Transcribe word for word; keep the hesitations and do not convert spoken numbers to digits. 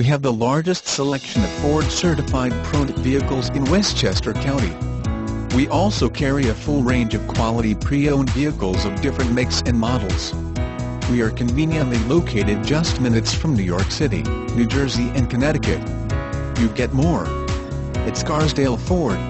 We have the largest selection of Ford-certified product vehicles in Westchester County. We also carry a full range of quality pre-owned vehicles of different makes and models. We are conveniently located just minutes from New York City, New Jersey and Connecticut. You get more at Scarsdale Ford.